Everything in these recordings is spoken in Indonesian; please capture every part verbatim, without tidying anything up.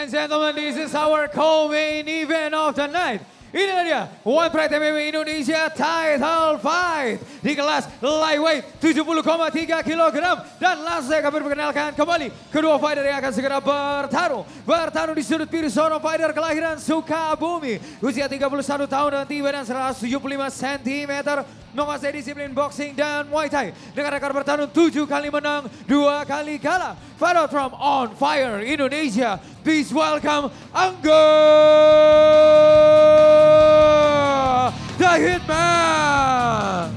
and gentlemen, this is our co-main event of the night. Inilah dia, One Pride M M A Indonesia Title Fight di kelas lightweight tujuh puluh koma tiga kilogram. Dan langsung saya akan perkenalkan kembali kedua fighter yang akan segera bertarung. Bertarung di sudut kiri, seorang fighter kelahiran Sukabumi. Usia tiga puluh satu tahun dan tinggi badan seratus tujuh puluh lima sentimeter. Menguasai disiplin boxing dan Muay Thai. Dengan rekor bertarung tujuh kali menang, dua kali kalah. Fighter from On Fire Indonesia. Please welcome Angga The Hitman.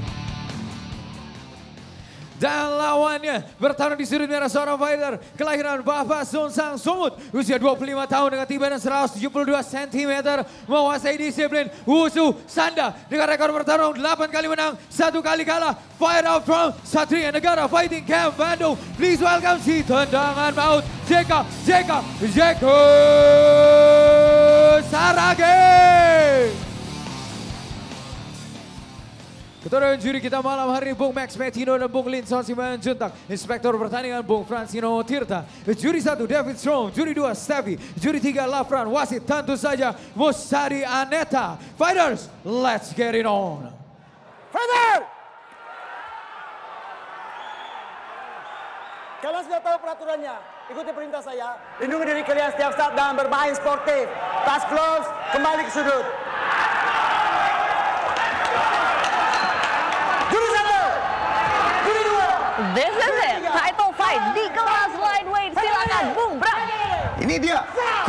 Dan lawannya bertarung di sudut merah, seorang fighter kelahiran Bapak Sonsang Sumut, usia dua puluh lima tahun dengan tinggi badan seratus tujuh puluh dua sentimeter, menguasai disiplin Wushu Sanda dengan rekor bertarung delapan kali menang, satu kali kalah. Fighter from Satria Negara Fighting Camp Bandung. Please welcome si tendangan maut Jeka Jeka Jeka Saragih. Ketua juri kita malam hari Bung Max Metino dan Bung Linsan Simanjuntak. Inspektur pertandingan Bung Fransino Tirta. Juri satu David Strong, juri dua Steffi, juri tiga Lafran, wasit tentu saja Mustari Aneta. Fighters, let's get it on. Fighter! Kalian sudah tahu peraturannya, ikuti perintah saya. Lindungi diri kalian setiap saat dan bermain sportif. Touch gloves, kembali ke sudut. This is it, title fight di kelas lightweight. Silakan Bung Bram. Ini dia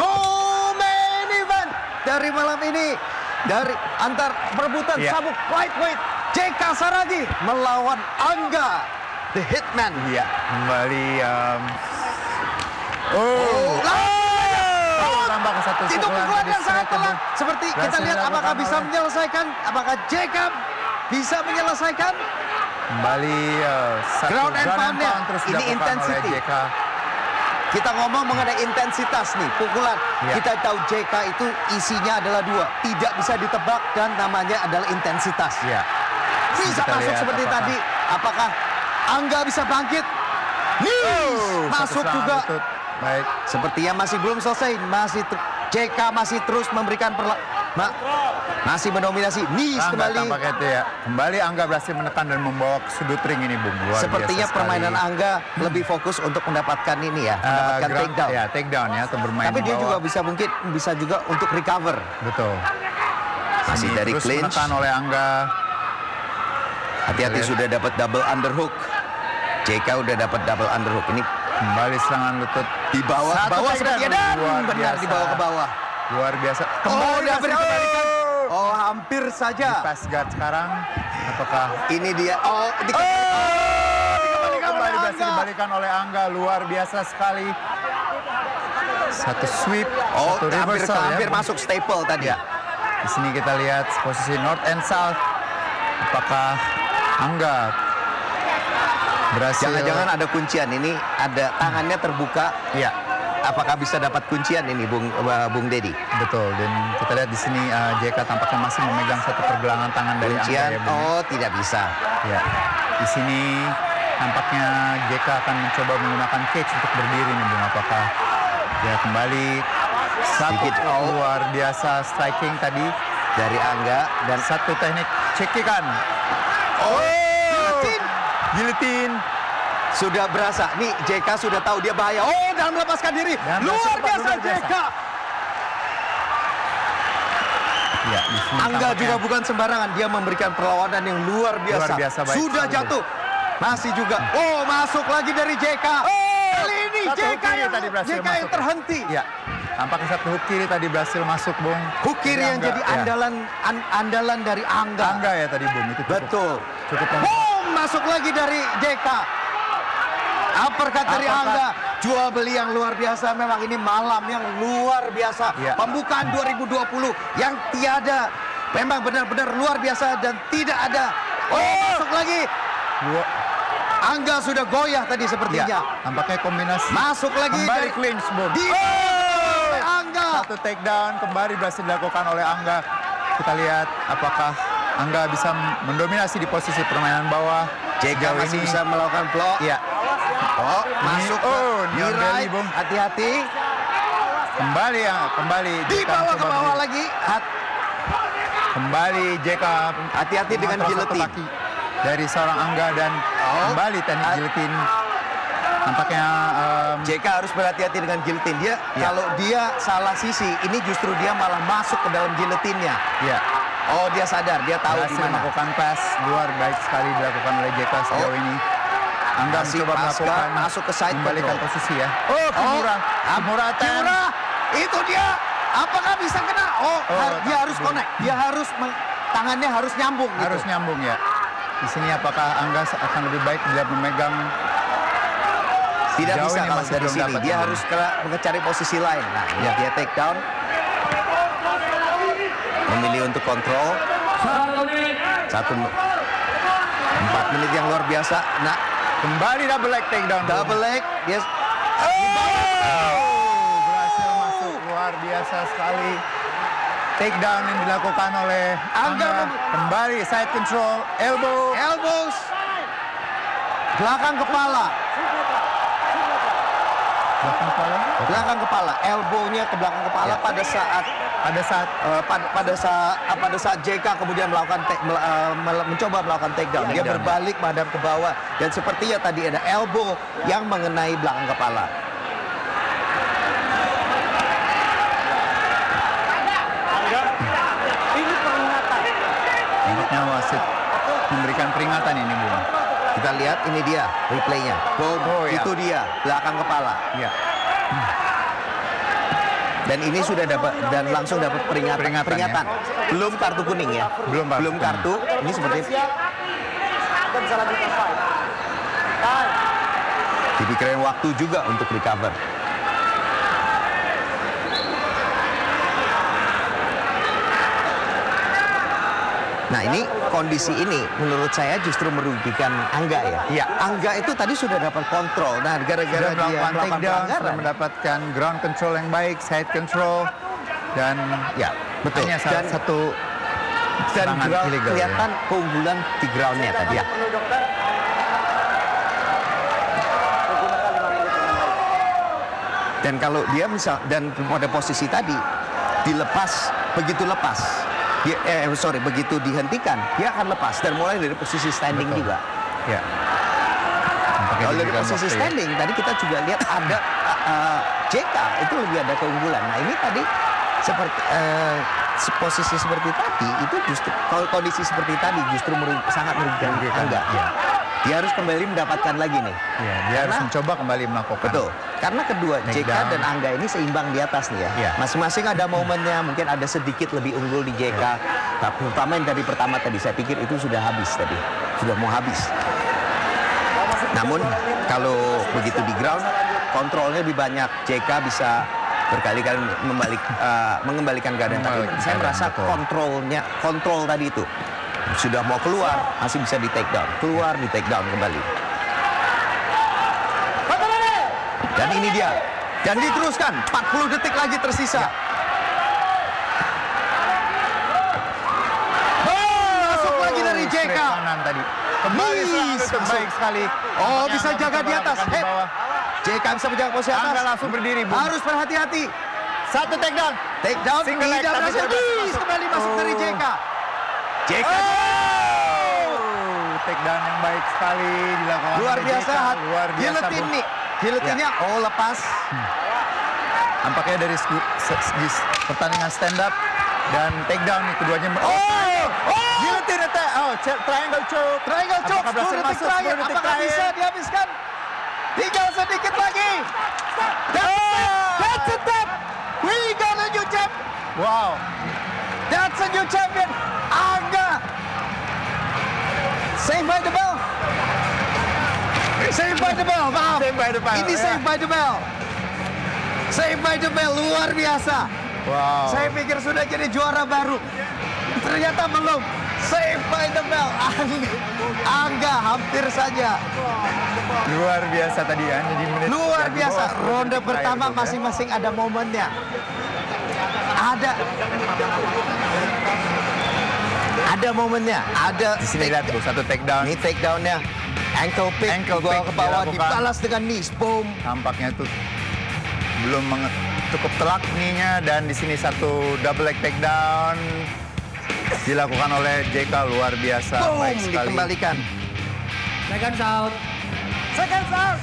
co-main event dari malam ini, dari antar perebutan yeah. sabuk lightweight. Jeka Saragih melawan Angga The Hitman. Ya, yeah. kembali. Um... Oh, oh. tambah ke satu. Itu pukulan yang sangat telak. Seperti Berhasil kita lihat apakah bisa oleh. menyelesaikan, apakah Jeka bisa menyelesaikan. Kembali uh, satu ground and pound, pound terus ini intensity. Kita ngomong mengenai intensitas nih pukulan. Yeah. Kita tahu J K itu isinya adalah dua, tidak bisa ditebak dan namanya adalah intensitas. Ya. Yeah. Bisa masuk lihat, seperti apakah. tadi. Apakah Angga bisa bangkit? Nih, oh, masuk juga. Itu. Baik. Sepertinya masih belum selesai. Masih J K masih terus memberikan perlawanan. Ma, masih mendominasi. Nis kembali. Ya. Kembali Angga berhasil menekan dan membawa ke sudut ring ini, Bung. Luar Sepertinya permainan sekali. Angga lebih fokus untuk mendapatkan ini ya, uh, mendapatkan take down. Ya, take down ya, atau bermain. Tapi dia juga bisa mungkin bisa juga untuk recover. Betul. Masih ini dari clinch. Menekan oleh Angga. Hati-hati sudah dapat double underhook. J K udah dapat double underhook ini. Kembali serangan lutut di bawah. Satu bawah sepertinya dan benar di bawah ke bawah. Luar biasa. Kembali oh, dikembalikan. Oh, hampir saja. Di pass guard sekarang. Apakah ini dia? Oh, dikembalikan. Oh, dikembalikan kembali oleh Angga. Dibalikan oleh Angga. Luar biasa sekali. Satu sweep. Oh, satu reversal, hampir, ya. hampir masuk staple tadi. Ya. Di sini kita lihat posisi north and south. Apakah Angga berhasil? Jangan-jangan ada kuncian. Ini ada tangannya terbuka. Ya. Apakah bisa dapat kuncian ini, Bung uh, Bung Deddy? Betul, dan kita lihat di sini uh, J K tampaknya masih memegang satu pergelangan tangan dari kuncian. Angga. Ya, oh, tidak bisa. Ya, di sini tampaknya J K akan mencoba menggunakan cage untuk berdiri nih, Bung. Apakah dia kembali satu luar biasa striking tadi dari Angga dan satu teknik cekikan. Oh, gilitin, gilitin. Sudah berasa, nih J K sudah tahu dia bahaya. Oh, dalam melepaskan diri, dan luar biasa, biasa J K. Ya, Angga juga bukan sembarangan, dia memberikan perlawanan yang luar biasa. Luar biasa baik, sudah baik. jatuh, masih juga. Oh, masuk lagi dari J K. Oh, kali ini J K yang, tadi J K yang terhenti. Ya, tampaknya satu hook kiri tadi berhasil masuk, Bung. Hook kiri yang Angga. jadi andalan ya. an andalan dari Angga. Angga ya tadi, Bung. Itu cukup. Betul. Cukup oh, masuk lagi dari J K. Uppercut dari Angga, jual beli yang luar biasa. Memang ini malam yang luar biasa. Ya. Pembukaan dua ribu dua puluh yang tiada. Memang benar-benar luar biasa dan tidak ada. Oh, oh. masuk lagi. Dua. Angga sudah goyah tadi sepertinya. Ya. Tampaknya kombinasi. Masuk lagi. Kembali clinch, Bung. Di oh. Angga. Satu takedown kembali berhasil dilakukan oleh Angga. Kita lihat apakah Angga bisa mendominasi di posisi permainan bawah. Jega masih ini. bisa melakukan block. Ya. Oh, masuk. Oh, nirai. Hati-hati. Kembali ya, kembali. Dibawa ke bawah lagi. Hat. Kembali Jeka. Hati-hati dengan giletin dari seorang Angga dan oh. kembali teknik giletin. Nampaknya um, Jeka harus berhati-hati dengan giletin. Dia yeah. kalau dia salah sisi, ini justru dia malah masuk ke dalam giletinnya. Iya. Yeah. Oh, dia sadar, dia tahu di mana. Melakukan pass luar baik sekali dilakukan oleh Jeka sejauh oh. ini. Angga mencoba melakukan masuk ke side membalikan control. Posisi ya. Oh, Kimura. Oh. Kimura, Kimura. Itu dia. Apakah bisa kena? Oh, oh dia harus bro. connect. Dia harus tangannya harus nyambung Harus gitu. nyambung ya. Di sini apakah Angga akan lebih baik dia memegang? Tidak bisa kalau dari sini, dia harus mencari posisi lain. Nah, ya. Dia take down, memilih untuk kontrol. Satu empat menit yang luar biasa. Nah, kembali double leg take down. Double leg, dia oh, berhasil masuk, luar biasa sekali. Take down yang dilakukan oleh Angga. Kembali side control, elbow, elbows, belakang kepala. Belakang kepala, belakang kepala, elbownya ke belakang kepala ya. pada saat pada saat uh, pada, pada saat uh, pada saat Jeka kemudian melakukan take, uh, mencoba melakukan takedown, ya, dia berbalik ya. madam ke bawah dan sepertinya tadi ada elbow ya. yang mengenai belakang kepala. Nampaknya wasit memberikan peringatan ini, Bu. Kita lihat ini dia replaynya. Boom, oh, itu ya. dia belakang kepala. Ya. Hmm. Dan ini sudah dapat dan langsung dapat peringatan. Peringatan, peringatan. Ya. Belum kartu kuning ya. Belum kartu. Belum kartu. Ini seperti diberikan waktu juga untuk recover. Nah ini kondisi ini menurut saya justru merugikan Angga ya. Iya. Angga itu tadi sudah dapat kontrol. Nah gara-gara dia melakukan pelanggaran, sudah mendapatkan ground control yang baik, side control dan ya betul. Hanya salah dan, satu dan ground, illegal, kelihatan ya. keunggulan di groundnya tadi ya. Dan kalau dia misal dan pada posisi tadi dilepas begitu lepas. Dia, eh sorry, begitu dihentikan, dia akan lepas dan mulai dari posisi standing Betul. juga. Ya. Kalau dari posisi waktu, standing, ya. tadi kita juga lihat ada uh, Jeka itu lebih ada keunggulan. Nah ini tadi seperti uh, posisi seperti tadi itu justru kondisi seperti tadi justru merug, sangat merugikan Angga. Ya. Dia harus kembali mendapatkan lagi nih. Ya, dia Karena, harus mencoba kembali melakukan. Betul. Karena kedua Jeka dan Angga ini seimbang di atas nih ya. Masing-masing ya. ada momennya, hmm. mungkin ada sedikit lebih unggul di Jeka. Ya. Terutama yang dari pertama tadi, saya pikir itu sudah habis tadi. Sudah mau habis. Namun kalau begitu di ground, kontrolnya lebih banyak. Jeka bisa berkali-kali membalik, uh, mengembalikan keadaan tadi. Saya merasa kontrolnya, kontrol tadi itu. Sudah mau keluar, masih bisa di take down. Keluar, di take down kembali. Dan ini dia. Dan diteruskan, empat puluh detik lagi tersisa. Oh, masuk lagi dari Jeka. Kembali baik sekali. Oh, bisa jaga di atas. Eh, Jeka bisa menjaga posisi atas. Angga langsung berdiri. Harus berhati-hati. Satu take down. Take down, tidak berhasil. Kembali masuk dari Jeka. Jeka oh, take down yang baik sekali dilakukan. Luar biasa, Jeka. luar biasa. Giletin nih, giletinnya ya. oh lepas. Hmm. Nampaknya dari segi, segi pertandingan stand up dan take down nih keduanya. Oh, oh, oh. Giletin attack. Oh, triangle choke, triangle choke. sepuluh detik terakhir, apakah bisa dihabiskan? Tinggal sedikit lagi. That's it, that's it, that's it. We got a new champion. Wow, that's a new champion. Angga, save by the bell, save by the bell, maaf, save by the bell. ini save yeah. by the bell, save by the bell, luar biasa. Wow. Saya pikir sudah jadi juara baru, ternyata belum. Save by the bell, Angga, Angga hampir saja. Luar biasa tadi ya, jadi menit. Luar biasa, ronde pertama masing-masing ada momennya, ada. Ada momennya, ada di sini lihat satu take down. Ini take downnya, ankle pick, ankle pick ke bawah dibalas dengan knees, boom. Nampaknya itu belum cukup telak ininya, dan di sini satu double leg takedown dilakukan oleh Jeka, luar biasa. Boom, baik sekali. Dikembalikan. Second out. Second out.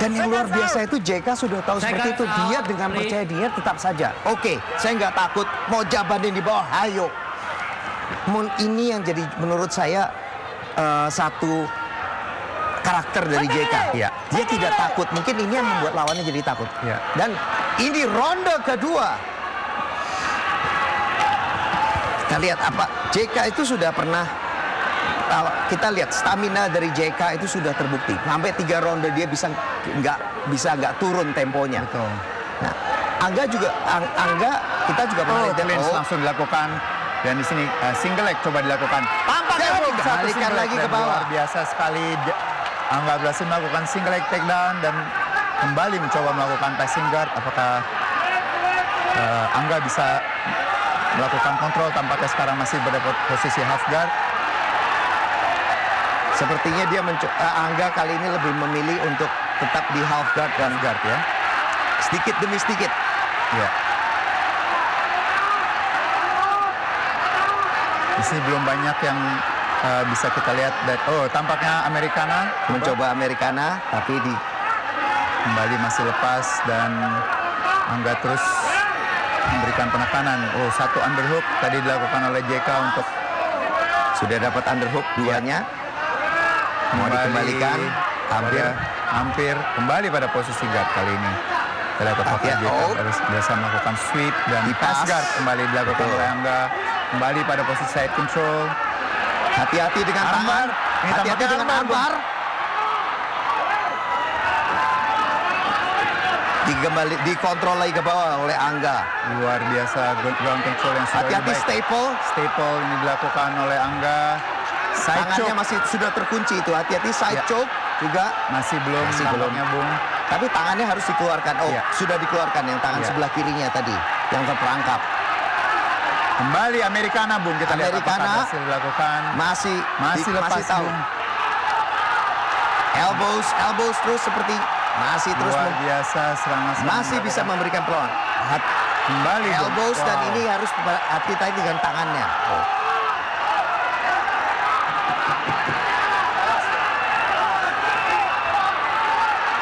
Dan yang luar biasa itu Jeka sudah tahu seperti itu, dia dengan percaya dia tetap saja. Oke, saya nggak takut, mau jabanin di bawah, ayo. Ini yang jadi menurut saya uh, satu karakter dari Jeka. Ya. Dia tidak takut, mungkin ini yang membuat lawannya jadi takut. Ya. Dan ini ronde kedua. Kita lihat apa, Jeka itu sudah pernah, kita lihat stamina dari Jeka itu sudah terbukti. Sampai tiga ronde dia bisa nggak bisa nggak turun temponya. Betul. Nah, Angga juga, Angga kita juga pernah lihat. Oh, langsung dilakukan, dan di sini uh, single leg coba dilakukan. Tampaknya dikembalikan lagi ke bawah. Luar biasa sekali, Angga berhasil melakukan single leg takedown dan kembali mencoba melakukan passing guard. Apakah uh, Angga bisa melakukan kontrol? Tampaknya sekarang masih berada posisi half guard. Sepertinya dia mencoba, Angga kali ini lebih memilih untuk tetap di half guard dan guard ya. Sedikit demi sedikit. Ya. Di sini belum banyak yang uh, bisa kita lihat. Dan, oh, tampaknya Americana mencoba Americana, tapi di kembali masih lepas dan Angga terus memberikan penekanan. Oh, satu underhook tadi dilakukan oleh J K untuk sudah dapat underhook duanya. Ya. Mau dikembalikan, hampir hampir kembali pada posisi guard kali ini. Terlihat J K harus biasa melakukan sweep dan pass guard kembali dilakukan oleh Angga. Kembali pada posisi side control. Hati-hati dengan armbar. Hati-hati dengan armbar. Dikembali, dikontrol lagi ke bawah oleh Angga. Luar biasa ground control yang sudah hati-hati staple. Staple ini dilakukan oleh Angga. Side tangannya choke masih sudah terkunci itu. Hati-hati side ya. Choke juga masih belum masih belum nyambung. Tapi tangannya harus dikeluarkan. Oh, ya. Sudah dikeluarkan yang tangan ya. Sebelah kirinya tadi yang terperangkap. Kembali Americana, Bung. Kita Americana lihat masih dilakukan. Masih masih di, lepas masih tahu. Elbows, elbows terus seperti masih terus luar biasa serangan, serangan masih bisa memberikan peluang. Kembali elbows wow. Dan ini harus hati-hati dengan tangannya. Oh.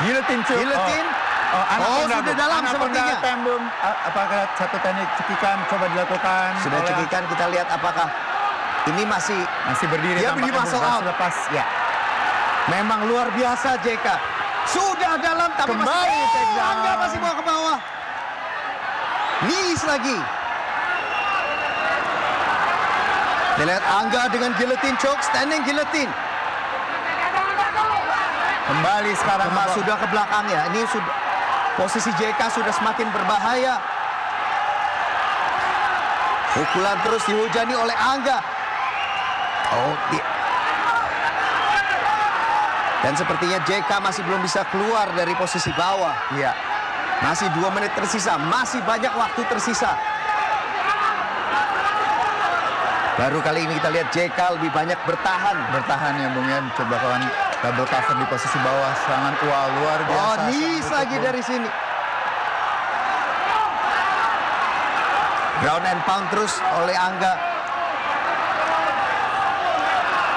Giletin, giletin. Oh, oh, oh sudah bung. Dalam anak sepertinya. Tembung. Apakah satu teknik cekikan coba dilakukan? Sudah oleh... cekikan, kita lihat apakah ini masih masih berdiri. Dia berdiri masuk out. Lepas. Ya. Memang luar biasa Jeka. Sudah dalam tapi kembali, masih oh, Angga masih bawa ke bawah. Nilis lagi. Kita lihat Angga dengan guillotine choke, standing guillotine. Kembali sekarang Kembali. Sudah ke belakang ya. Ini sudah posisi J K sudah semakin berbahaya. Pukulan terus dihujani oleh Angga. Oh, dia. Dan sepertinya J K masih belum bisa keluar dari posisi bawah. Iya. Masih dua menit tersisa. Masih banyak waktu tersisa. Baru kali ini kita lihat J K lebih banyak bertahan. Bertahan ya Bung Yan. Coba kawan double cover di posisi bawah. Serangan wah, luar biasa. Oh, nis lagi dari sini. Ground and pound terus oleh Angga.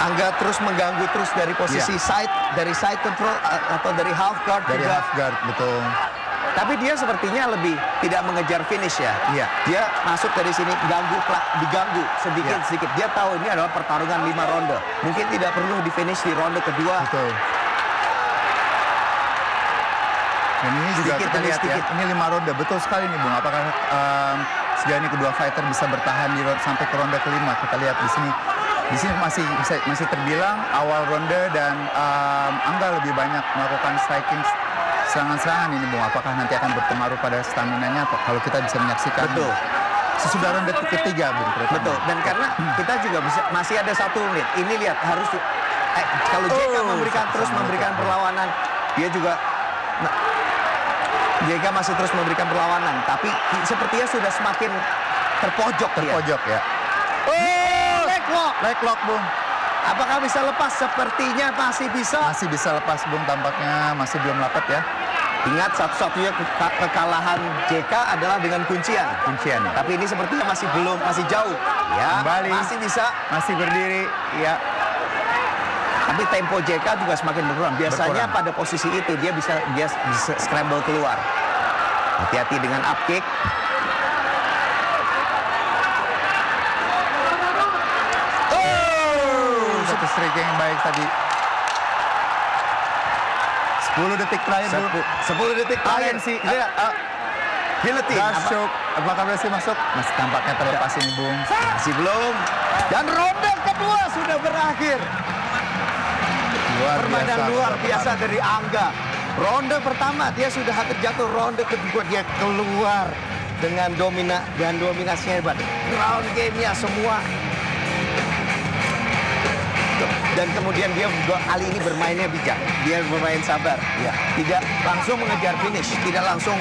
Angga terus mengganggu terus dari posisi yeah. side, dari side control atau dari half guard. Dari juga. Half guard, betul. Tapi dia sepertinya lebih tidak mengejar finish ya. Yeah. Dia masuk dari sini, ganggu, diganggu sedikit-sedikit. Yeah. Dia tahu ini adalah pertarungan lima ronde. Mungkin tidak perlu di finish di ronde kedua. Betul. Dan ini juga sedikit, kita lihat sedikit. Ya, ini lima ronde. Betul sekali nih Bung, apakah um, sejauh ini kedua fighter bisa bertahan di ronde, sampai ke ronde kelima. Kita lihat di sini. Di sini masih masih terbilang awal ronde dan um, Angga lebih banyak melakukan striking serangan-serangan ini Bung. Apakah nanti akan berpengaruh pada stamina-nya atau kalau kita bisa menyaksikan betul. Sesudah ronde ketiga Bung. Betul. Dan karena hmm. kita juga bisa masih ada satu menit. Ini lihat harus eh, kalau oh, J K memberikan terus memberikan perlawanan, dia juga nah, J K masih terus memberikan perlawanan, tapi sepertinya sudah semakin terpojok terpojok ya. ya. Leg lock Bung. Apakah bisa lepas? Sepertinya masih bisa. Masih bisa lepas Bung, tampaknya masih belum dapat ya. Ingat, satu-satunya kekalahan Jeka adalah dengan kuncian. Kuncian. Ya. Tapi ini sepertinya masih belum, masih jauh. Ya, kembali. Masih bisa. Masih berdiri. Ya. Tapi tempo Jeka juga semakin berkurang. Biasanya berkurang. Pada posisi itu dia bisa dia bisa scramble keluar. Hati-hati dengan up kick. Satu strike yang baik tadi. sepuluh detik terakhir. sepuluh detik terakhir sih. Dia hiletin. Masuk. Apakah berhasil masuk? Masih tampaknya terlepas ini, Bung. Masih belum. Dan ronde kedua sudah berakhir. Permainan luar biasa dari Angga. Ronde pertama dia sudah hampir jatuh. Ronde kedua dia keluar dengan domina dan dominasinya hebat. Round game-nya semua. Dan kemudian dia kali ini bermainnya bijak. Dia bermain sabar. Ya. Tidak langsung mengejar finish. Tidak langsung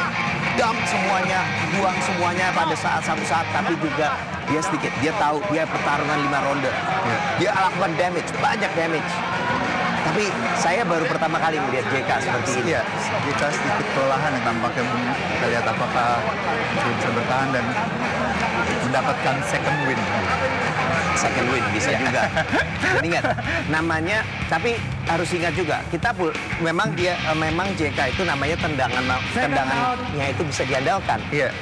dump semuanya, buang semuanya pada saat satu saat. Tapi juga dia sedikit. Dia tahu dia pertarungan lima ronde. Ya. Dia lakukan damage, banyak damage. Tapi saya baru pertama kali melihat Jeka seperti ini. Ya, Jeka sedikit kelelahan yang tampaknya. Kita lihat apakah bisa bertahan dan mendapatkan second win. Second win bisa ya. Juga. Ingat namanya, tapi harus ingat juga kita pun memang dia memang J K itu namanya tendangan tendangannya itu bisa diandalkan. Iya.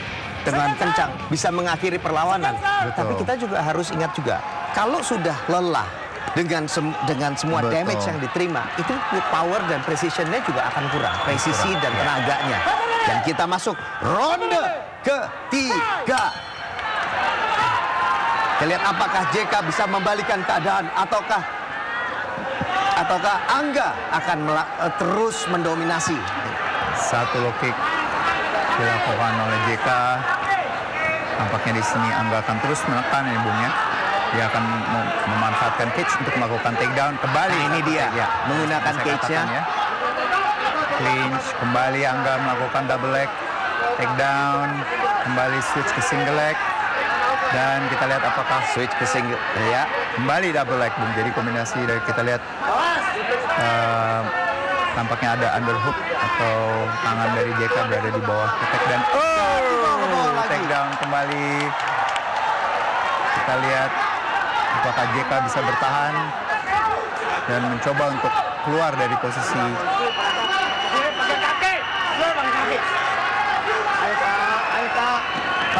Dengan kencang bisa mengakhiri perlawanan. Betul. Tapi kita juga harus ingat juga kalau sudah lelah dengan sem dengan semua betul. Damage yang diterima itu power dan precisionnya juga akan kurang. Presisi dan tenaganya. Dan kita masuk ronde ketiga. Kita lihat apakah Jeka bisa membalikan keadaan ataukah ataukah Angga akan terus mendominasi. Satu low kick dilakukan oleh Jeka. Tampaknya di sini Angga akan terus menekan ya, Bung, ya. Dia akan mem memanfaatkan cage untuk melakukan takedown kembali. Nah, ini dia ya, menggunakan cage-nya. Ya. Clinch kembali Angga melakukan double leg takedown, kembali switch ke single leg. Dan kita lihat apakah switch ke single ya kembali double leg, Bung. Jadi kombinasi dari kita lihat uh, tampaknya ada underhook atau tangan dari Jeka berada di bawah take dan oh take down kembali. Kita lihat apakah Jeka bisa bertahan dan mencoba untuk keluar dari posisi.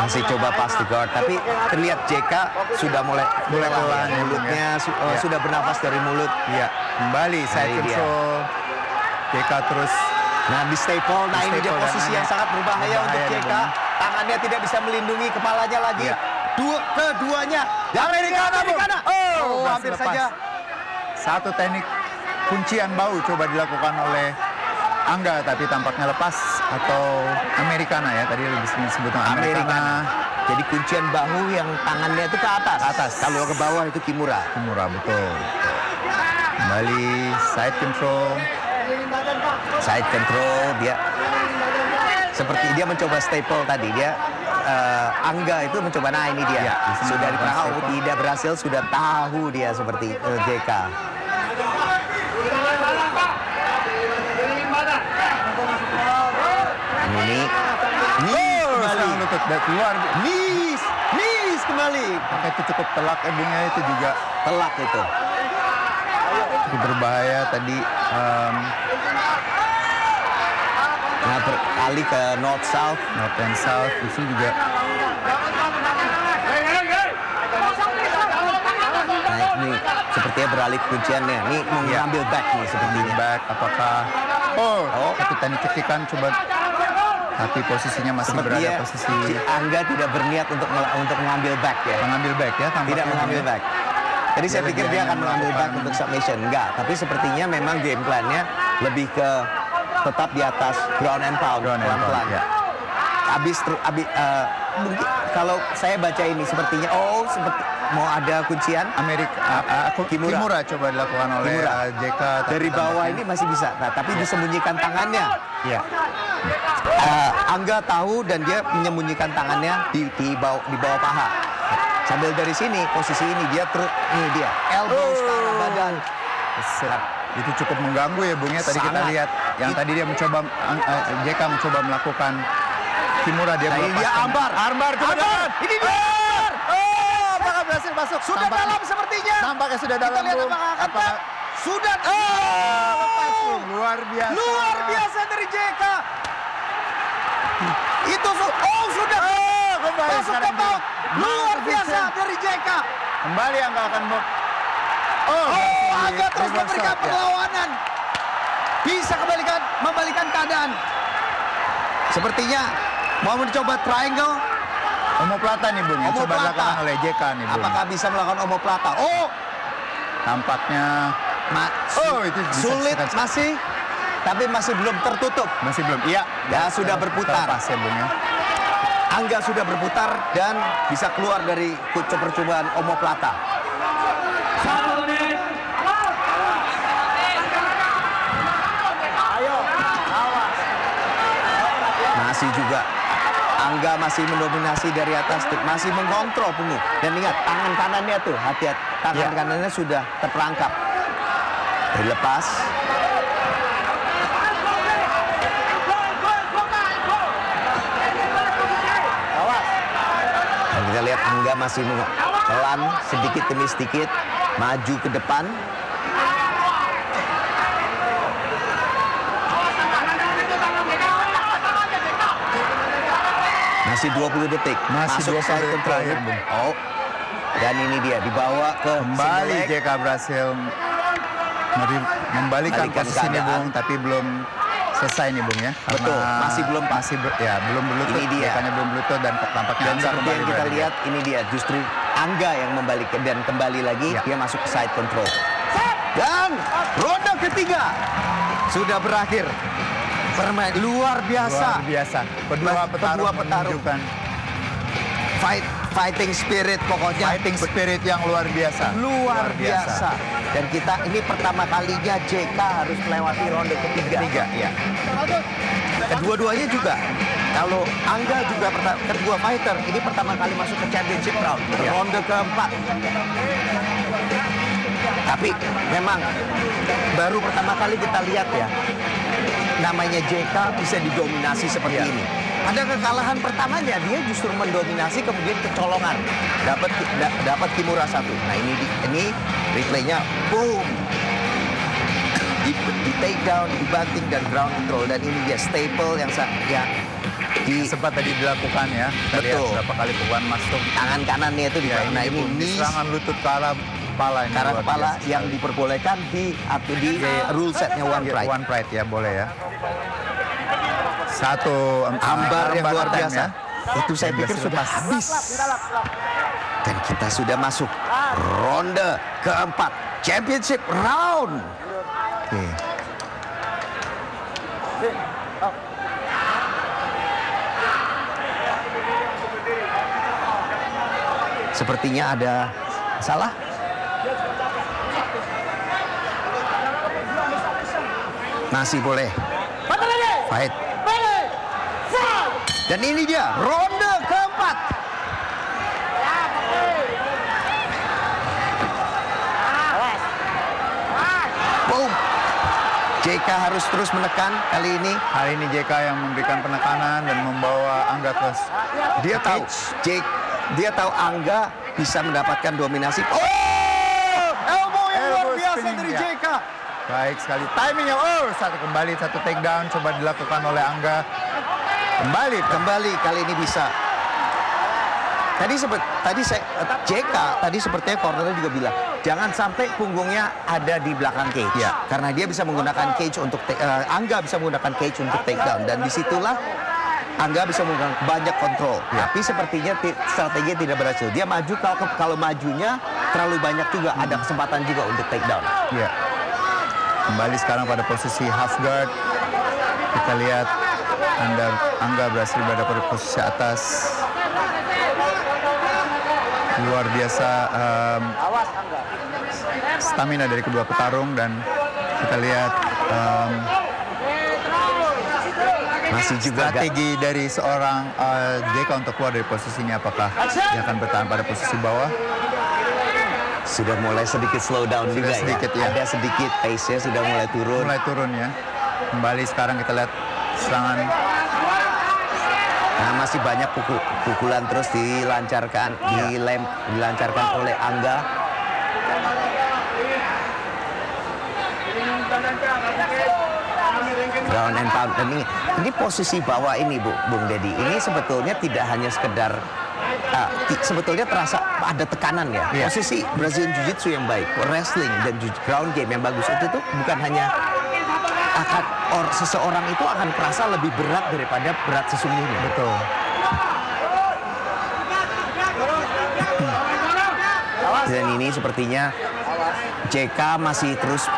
Masih coba pasti guard, tapi terlihat Jeka sudah mulai mulai pelan mulutnya ya. Su ya. Sudah bernafas dari mulut. Iya, kembali side control. Jeka terus nah di staple, nah di ini staple dia posisi yang sangat berbahaya untuk Jeka. Tangannya tidak bisa melindungi kepalanya lagi. Ya. Dua keduanya dari kanan ke kanan. Oh, oh hampir lepas. Saja. Satu teknik kuncian bau coba dilakukan oleh Angga, tapi tampaknya lepas atau Americana ya, tadi lebih sering sebutnya Americana. Jadi kuncian bahu yang tangannya itu ke atas. Atas. Kalau ke bawah itu Kimura. Kimura, betul. Kembali side control. Side control dia. Seperti dia mencoba staple tadi dia. Uh, Angga itu mencoba, nah ini dia. Ya, sudah dipahau, tidak berhasil, sudah tahu dia seperti uh, J K. Ini nis kembali lutut dari luar nis nis kembali maka itu cukup telak endingnya itu juga telak itu berbahaya tadi um, nah beralih ke north south north and south itu juga nah ini sepertinya beralih kunciannya ini mau ngambil back nih sepertinya back apakah oh, oh. kita dicetikan coba. Tapi posisinya masih seperti berada dia, posisi si Angga tidak berniat untuk untuk mengambil back ya. Mengambil back ya, tidak mengambil back. Jadi saya pikir dia akan mengambil back untuk submission, enggak. Tapi sepertinya memang game plan-nya lebih ke tetap di atas ground and pound, pelan-pelan. Ya. Abis, abis uh, mungkin kalau saya baca ini sepertinya oh seperti mau ada kuncian Amerika uh, uh, Kimura. Kimura coba dilakukan oleh uh, J K dari bawah ini masih bisa, nah, tapi ya. Disembunyikan tangannya. Ya. Uh, Angga tahu dan dia menyembunyikan tangannya di, di, bawah, di bawah paha. Sambil dari sini posisi ini dia terus ini dia elbow oh. Ke arah badan. itu cukup mengganggu ya Bung ya. Tadi sangat. Kita lihat yang It... tadi dia mencoba uh, Jeka mencoba melakukan Kimura, dia nah, melepaskan. Dia ambar, ambar, ambar. Ini dia. Ambar. Oh, apakah berhasil masuk? Sudah tampaknya, dalam sepertinya. Tampaknya sudah dalam. Kita lihat apakah akan sudah. Oh, oh. Luar biasa. Luar biasa dari Jeka. Itu su oh sudah. Oh, kembali. Masuk tembak. Luar biasa dari Jeka. Kembali Angga akan mau. Oh, oh Angga terus memberikan perlawanan. Bisa kembalikan, membalikan keadaan. Sepertinya mau mencoba triangle. Omoplata nih Bung, yang coba dilakukan oleh Jeka nih Bung. Apakah bisa melakukan omoplata? Oh! Tampaknya Ma oh, itu sulit sekali. Masih, tapi masih belum tertutup. Masih belum, iya. Ya, sudah berputar. Terpasnya, Bung, ya. Angga sudah berputar dan bisa keluar dari percobaan omoplata. Satu menit. Masih juga Angga masih mendominasi dari atas, masih mengontrol penuh. Dan ingat tangan kanannya tuh, hati-hati, tangan yeah. kanannya sudah terperangkap. Dilepas. Dan kita lihat Angga masih pelan sedikit demi sedikit maju ke depan. Masih dua puluh detik. Masih dua puluh detik terakhir. Oh. Dan ini dia dibawa ke kembali Jeka berhasil membalikan posisi ini Bung, tapi belum selesai nih Bung ya. Karena betul, masih belum masih ber, ya, belum berlutut. Ini dia. Jekanya belum berlutut dan tampaknya dan seperti yang kita lihat ini dia justru Angga yang membalik dan kembali lagi ya. Dia masuk ke side control. Dan ronde ketiga sudah berakhir. Permain luar biasa. Luar biasa. Kedua petarung menunjukkan fight fighting spirit pokoknya. Fighting spirit yang luar biasa. Luar, luar biasa. biasa. Dan kita ini pertama kalinya Jeka harus melewati ronde ketiga. Ketiga, ya. Kedua-duanya juga. Kalau Angga juga kedua fighter ini pertama kali masuk ke championship round, ya. Ronde keempat. Tapi memang baru pertama kali kita lihat ya. Namanya Jeka bisa didominasi seperti ya. ini. Ada kekalahan pertamanya, dia justru mendominasi kemudian kecolongan. Dapat da, dapat Kimura satu. Nah ini ini replaynya, boom. Di, di take down, dibanting dan ground control. Dan ini dia staple yang ya, di, sempat tadi dilakukan ya. Kita betul. Lihat berapa kali pukulan masuk. Tangan kanannya itu ya, di nah, ini, ini serangan lutut kalah. Kepala karena kepala biasa. Yang diperbolehkan di atau di yeah, rule setnya One Pride. One Pride ya boleh ya. Satu ambar yang luar biasa. Ya. Itu saya pikir sudah habis. Dan kita sudah masuk ronde keempat championship round. Oke. Sepertinya ada salah. Masih boleh fight. Dan ini dia ronde keempat. Boom. Jeka harus terus menekan kali ini. Kali ini Jeka yang memberikan penekanan dan membawa Angga ke dia tahu Jek dia tahu Angga bisa mendapatkan dominasi. Oh, elbow yang luar biasa dari Jeka. Baik sekali timingnya, oh satu kembali satu take down coba dilakukan oleh Angga. Kembali, kembali kali ini bisa. Tadi seperti tadi saya Jeka tadi sepertinya cornernya juga bilang jangan sampai punggungnya ada di belakang cage. Ya. Karena dia bisa menggunakan cage untuk uh, Angga bisa menggunakan cage untuk take down dan disitulah Angga bisa menggunakan banyak kontrol. Ya. Tapi sepertinya strategi tidak berhasil. Dia maju kalau kalau majunya terlalu banyak juga hmm. ada kesempatan juga untuk take down. Ya. Kembali sekarang pada posisi half guard. Kita lihat Angga, Angga berhasil berada pada posisi atas. Luar biasa um, stamina dari kedua petarung. Dan kita lihat um, masih juga strategi gak. dari seorang uh, Jeka untuk keluar dari posisinya. Apakah dia akan bertahan pada posisi bawah? Sudah mulai sedikit slow down sudah juga sedikit, ya? ya. Ada sedikit pace-nya sudah mulai turun. Mulai turun ya. Kembali sekarang kita lihat serangan. Nah, masih banyak pukul, pukulan terus dilancarkan, ya. dilem, dilancarkan oleh Angga. Ground and pound ini, ini posisi bawah ini, Bu, Bung Deddy. Ini sebetulnya tidak hanya sekedar, uh, sebetulnya terasa ada tekanan ya. Yeah. Posisi Brazilian Jiu-Jitsu yang baik, wrestling dan ground game yang bagus itu tuh bukan hanya akan or, seseorang itu akan terasa lebih berat daripada berat sesungguhnya. Betul. Dan ini sepertinya Jeka masih terus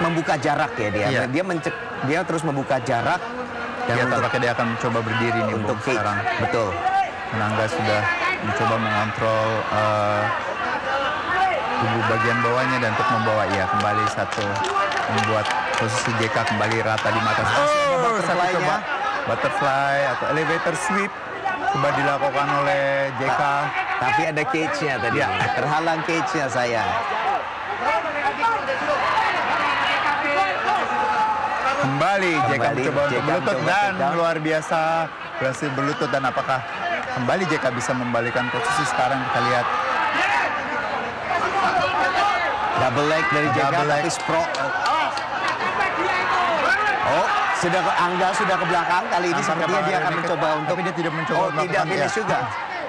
membuka jarak ya dia. Yeah. Dia mencek, dia terus membuka jarak dan dia tampaknya dia akan mencoba berdiri nih untuk Bu, sekarang. Betul. Angga sudah mencoba mengontrol uh, tubuh bagian bawahnya dan untuk membawa ya kembali satu, membuat posisi Jeka kembali rata di mata. Oh, butterfly, coba butterfly atau elevator sweep coba dilakukan oleh Jeka. Tapi ada cage-nya tadi. Ya. Terhalang cage-nya saya. Kembali Jeka mencoba untuk berlutut dan luar biasa berhasil berlutut. Dan apakah kembali Jeka bisa membalikan posisi sekarang? Kita lihat double leg dari Jeka, tapi pro. Oh, sudah ke Angga, sudah ke belakang. Kali ini sepertinya dia akan mencoba untuk, tapi dia tidak mencoba. Oh, tidak finish juga.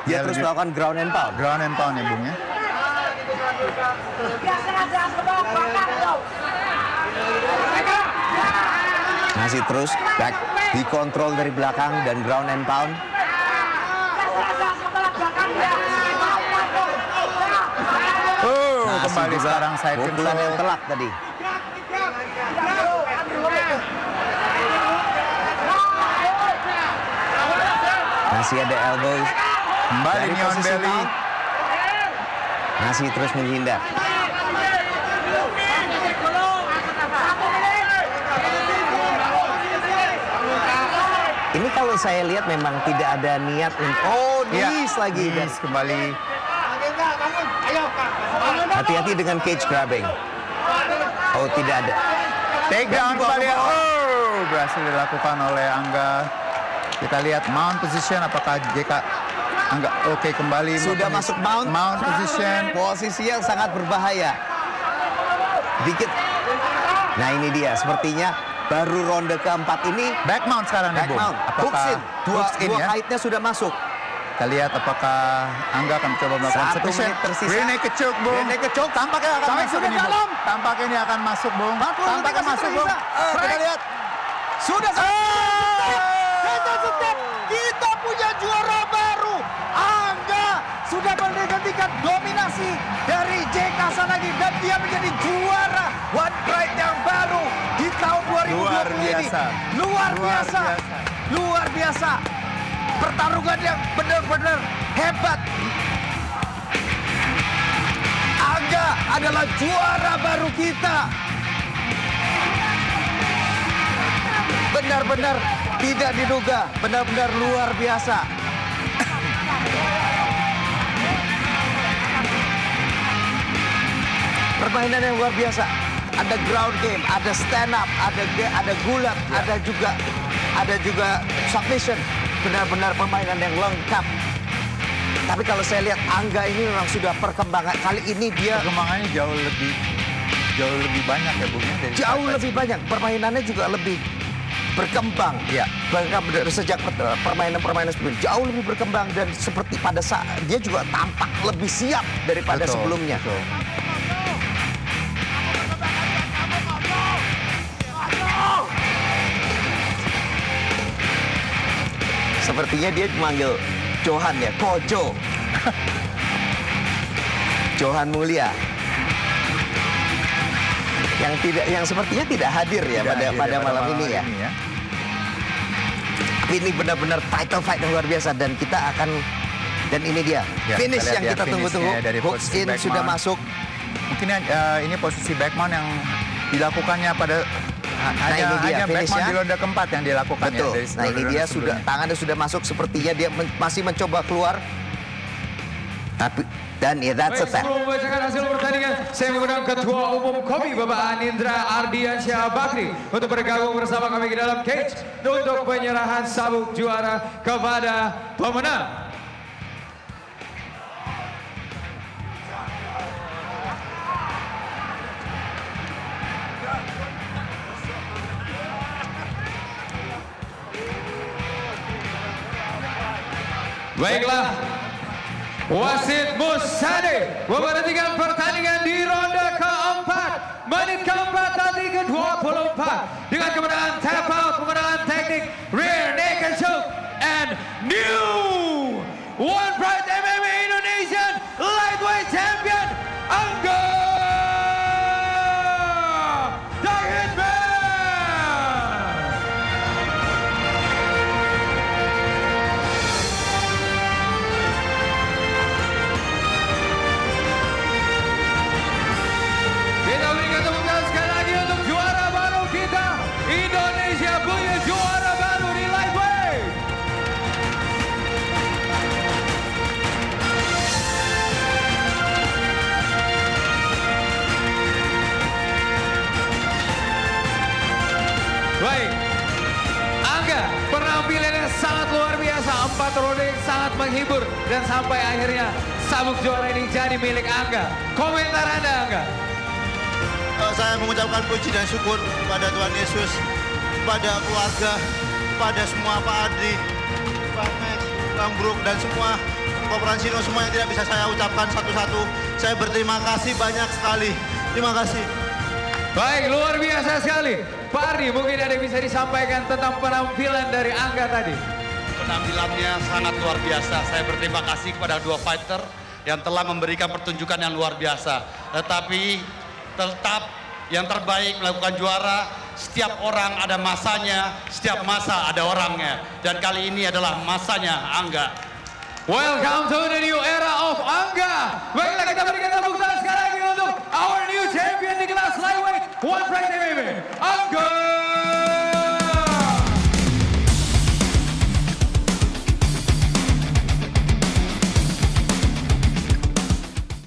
Dia terus melakukan ground and pound. Ground and pound ya, Bung ya. Masih terus back dikontrol dari belakang dan ground and pound. Oh, nah, kembali sekarang saya pukulan yang telak tadi. Masih ada elbow. Kembali neon belly. Masih terus menghindar. Ini kalau saya lihat memang tidak ada niat untuk... Oh, knees ya, lagi. Knees kembali. Hati-hati dengan cage grabbing. Oh, tidak ada. Tegang kembali. Oh, berhasil dilakukan oleh Angga. Kita lihat mount position apakah Jeka... Angga, oke okay, kembali. Sudah mount masuk mount. Mount position. Posisi yang sangat berbahaya. Dikit. Nah, ini dia. Sepertinya... Baru ronde keempat ini back mount sekarang nih, Bung. Apakah dua height-nya sudah masuk? Kita lihat apakah Angga akan coba melakukan submission. Rene kecuk, Bung. Rene kecuk tampaknya akan masuk ini, Bung. Tampaknya ini akan masuk, Bung. Tampaknya masuk, Bung. Kita lihat. Sudah selesai. Kita punya juara baru. Angga sudah menghentikan dominasi dari Jeka Saragih dan dia menjadi juara One Pride yang baru di tahun dua ribu dua puluh luar biasa. ini. Luar, luar biasa. biasa. Luar biasa. Pertarungan yang benar-benar hebat. Angga adalah juara baru kita. Benar-benar tidak diduga. Benar-benar luar biasa. Permainan yang luar biasa. Ada ground game, ada stand up, ada ada gulat, ya. ada juga ada juga submission. Benar-benar permainan yang lengkap. Tapi kalau saya lihat Angga ini memang sudah perkembangan kali ini dia perkembangannya jauh lebih jauh lebih banyak ya, Bung. Dari jauh lebih ini. banyak, permainannya juga lebih berkembang. Ya, benar sejak permainan-permainan sebelumnya jauh lebih berkembang dan seperti pada saat dia juga tampak lebih siap daripada betul, sebelumnya. Betul. Sepertinya dia memanggil Johan ya, Kojo. Johan Mulia. Yang tidak yang sepertinya tidak hadir ya tidak pada hadir pada, ya, malam, pada malam ini ya. Ini, ya. Ini benar-benar title fight yang luar biasa dan kita akan dan ini dia. Ya, finish kita yang kita tunggu-tunggu. Hooks in sudah masuk. Mungkin uh, ini posisi backmount yang dilakukannya pada Nah, nah, ini dia finishnya di ronde keempat yang dilakukan. Betul. Ya, dari nah ini dia sudah tangannya sudah masuk sepertinya dia men masih mencoba keluar. Tapi Dan yeah, that's a fact. Sebelum membacakan hasil pertandingan, saya mengundang Ketua Umum K O B I Bapak Anindra Ardiansyah Bakri untuk bergabung bersama kami ke dalam cage untuk penyerahan sabuk juara kepada pemenang. Baiklah, wasit Mustari memperhatikan pertandingan di ronde keempat, menit keempat tadi ke dua puluh empat dengan kemenangan tap out, kemenangan teknik rear naked choke, and new One Pride M M A Indonesian lightweight champion Angga The Hitman. Penampilannya sangat luar biasa, empat ronde sangat menghibur dan sampai akhirnya sabuk juara ini jadi milik Angga. Komentar Anda, Angga? Saya mengucapkan puji dan syukur kepada Tuhan Yesus, kepada keluarga, kepada semua Pak Adri, Pak Max, Bang Bruk, dan semua Pak Fransino, semua yang tidak bisa saya ucapkan satu-satu. Saya berterima kasih banyak sekali. Terima kasih. Baik, luar biasa sekali. Pak Ardi, mungkin ada yang bisa disampaikan tentang penampilan dari Angga tadi. Penampilannya sangat luar biasa. Saya berterima kasih kepada dua fighter yang telah memberikan pertunjukan yang luar biasa. Tetapi tetap yang terbaik melakukan juara. Setiap orang ada masanya, setiap masa ada orangnya. Dan kali ini adalah masanya Angga. Welcome to the new era of Angga. Baiklah, kita berikan tepuk tangan sekali lagi untuk our new champion di kelas lightweight One Pride M M A, Angga